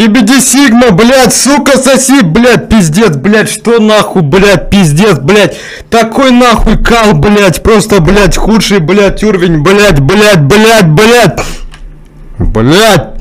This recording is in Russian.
Тебе десигма, блядь, сука, соси, блядь, пиздец, блядь, что нахуй, блядь, пиздец, блядь, такой нахуй кал, блядь, просто, блядь, худший, блядь, уровень, блядь, блядь, блядь, блядь, блядь.